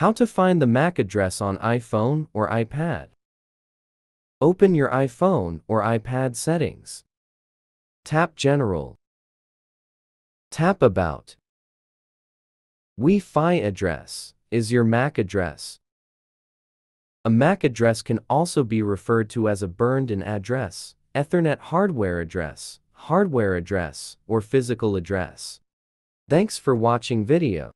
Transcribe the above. How to find the MAC address on iPhone or iPad. Open your iPhone or iPad settings. Tap General. Tap About. Wi-Fi address is your MAC address. A MAC address can also be referred to as a burned-in address, Ethernet hardware address, or physical address. Thanks for watching video.